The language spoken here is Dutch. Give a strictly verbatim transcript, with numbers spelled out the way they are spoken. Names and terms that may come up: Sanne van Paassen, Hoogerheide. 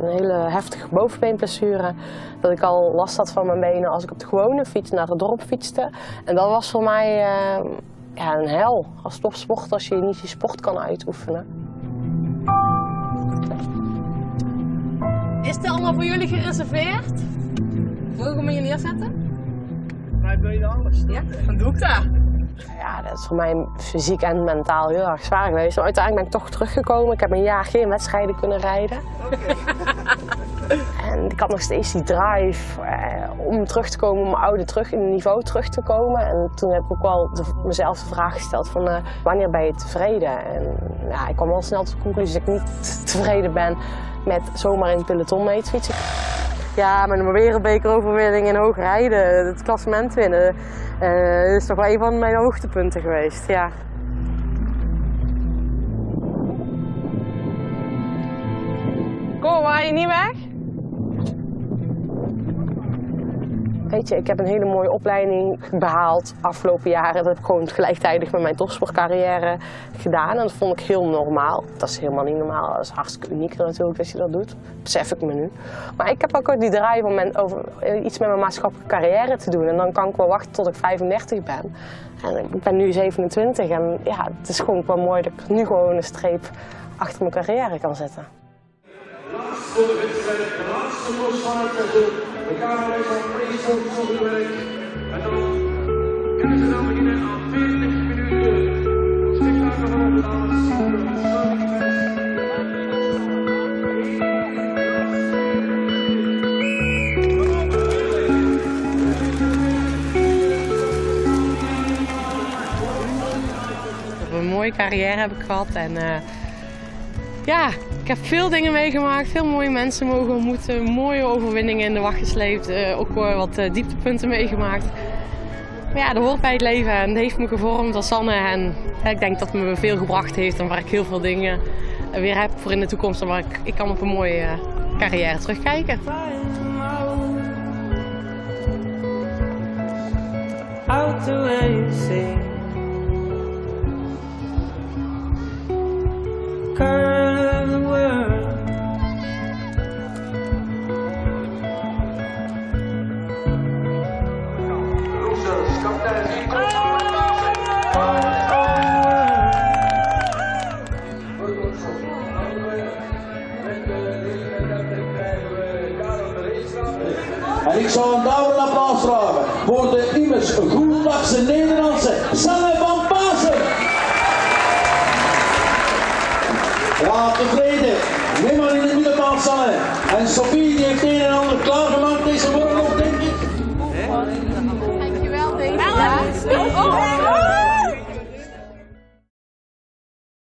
een hele heftige bovenbeenblessure. Dat ik al last had van mijn benen als ik op de gewone fiets naar het dorp fietste. En dat was voor mij uh, ja, een hel als topsport als je niet je sport kan uitoefenen. Is het allemaal voor jullie gereserveerd? Mogen we me hier neerzetten? Wij deden alles, toch? Ja, dan doe ik dat. Ja, dat is voor mij fysiek en mentaal heel erg zwaar geweest. Maar uiteindelijk ben ik toch teruggekomen. Ik heb een jaar geen wedstrijden kunnen rijden. Okay. En ik had nog steeds die drive eh, om terug te komen, om mijn oude terug in het niveau terug te komen. En toen heb ik ook wel de, mezelf de vraag gesteld van uh, wanneer ben je tevreden? En ja, ik kwam al snel tot de conclusie dat ik niet tevreden ben met zomaar in het peloton mee te fietsen. Ja, met een wereldbekeroverwinning in Hoogerheide, het klassement winnen, uh, is toch wel een van mijn hoogtepunten geweest, ja. Kom, waar je niet weg? Weet je, ik heb een hele mooie opleiding behaald afgelopen jaren. Dat heb ik gewoon gelijktijdig met mijn topsportcarrière gedaan. En dat vond ik heel normaal. Dat is helemaal niet normaal. Dat is hartstikke uniek natuurlijk dat je dat doet. Besef ik me nu. Maar ik heb ook die drive om mijn, over, iets met mijn maatschappelijke carrière te doen. En dan kan ik wel wachten tot ik vijfendertig ben. En ik ben nu zevenentwintig. En ja, het is gewoon wel mooi dat ik nu gewoon een streep achter mijn carrière kan zetten. De laatste wedstrijd, de laatste losvaart ervoor. We gaan naar deze prijsvond zonnewerk en dan kunnen ze dan beginnen aan veertig minuten. Stik daar nog op de laatste. Een mooie carrière heb ik gehad en uh, ja. Ik heb veel dingen meegemaakt, veel mooie mensen mogen ontmoeten, mooie overwinningen in de wacht gesleept, uh, ook uh, wat uh, dieptepunten meegemaakt. Maar ja, dat hoort bij het leven en dat heeft me gevormd als Sanne en ja, ik denk dat het me veel gebracht heeft en waar ik heel veel dingen uh, weer heb voor in de toekomst en waar ik, ik kan op een mooie uh, carrière terugkijken. Out the way you see. En ik zou hem nou een applaus vragen voor de immers groenlachse Nederlandse Sanne van Paassen. Laat tevreden, neem maar in de middenbaan Sanne. En Sophie die heeft een en ander klaar.